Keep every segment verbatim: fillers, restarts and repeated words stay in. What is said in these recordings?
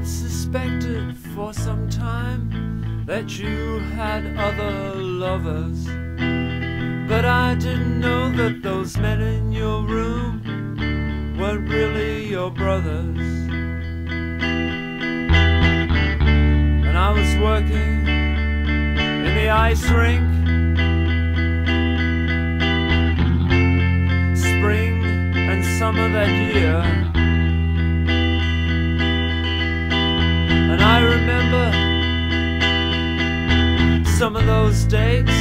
had suspected for some time that you had other lovers, but I didn't know that those men in your room weren't really your brothers. And I was working in the ice rink, spring and summer that year, and I remember some of those dates,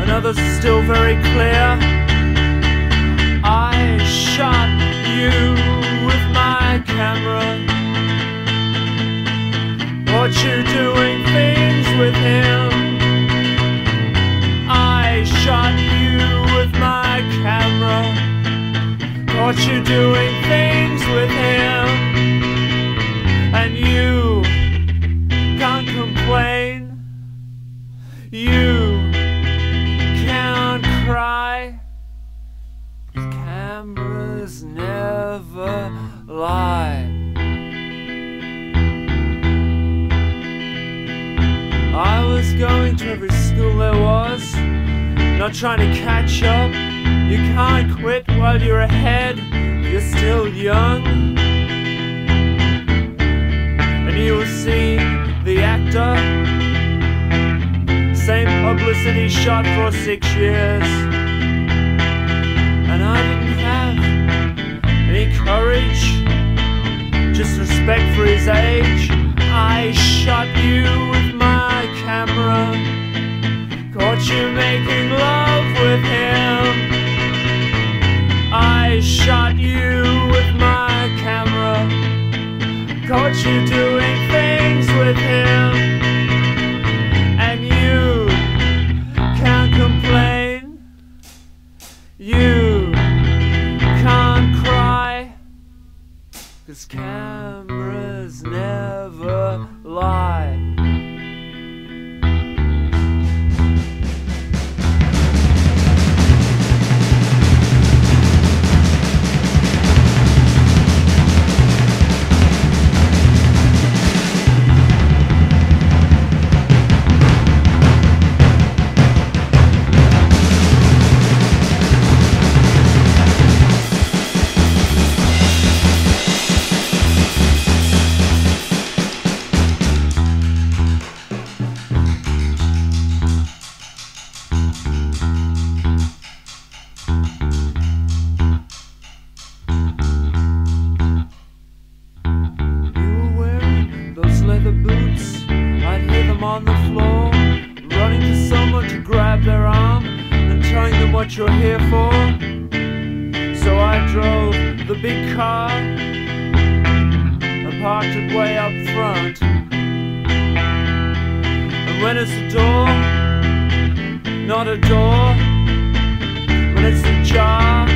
and others are still very clear. I shot you with my camera, caught you doing things with him. I shot you with my camera, caught you doing things with him. And you can't complain, you can't cry, cameras never lie. I was going to every school there was, not trying to catch up. You can't quit while you're ahead, you're still young. You will see the actor, same publicity shot for six years. And I didn't have any courage, just respect for his age. I shot you with my camera, caught you making love with him. I shot you with my camera, caught you doing things with him. And you can't complain, you can't cry, 'cause cameras never lie. What you're here for. So I drove the big car and parked it way up front. And when it's a door, not a door, when it's a jar,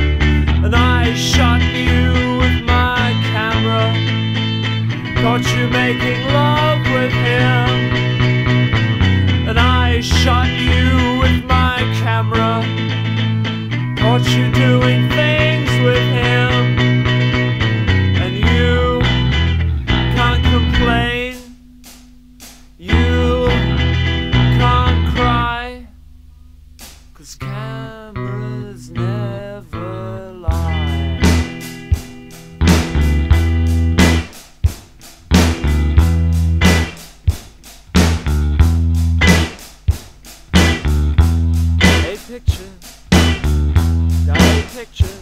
and I shot you with my camera, caught you making love with him. And I shot you with my camera, caught you doing things with him. And you can't complain, you can't cry, 'cause cameras never lie. A picture, a picture.